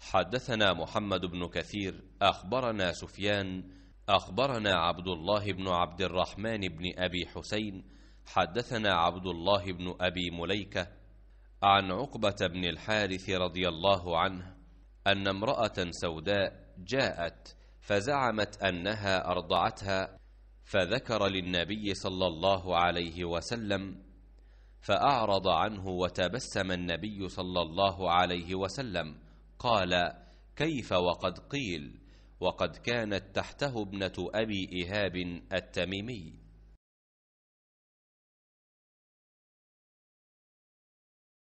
حدثنا محمد بن كثير أخبرنا سفيان أخبرنا عبد الله بن عبد الرحمن بن أبي حسين حدثنا عبد الله بن أبي مليكة عن عقبة بن الحارث رضي الله عنه أن امرأة سوداء جاءت فزعمت أنها أرضعتها، فذكر للنبي صلى الله عليه وسلم فأعرض عنه، وتبسم النبي صلى الله عليه وسلم قال: كيف وقد قيل؟ وقد كانت تحته ابنة أبي إهاب التميمي.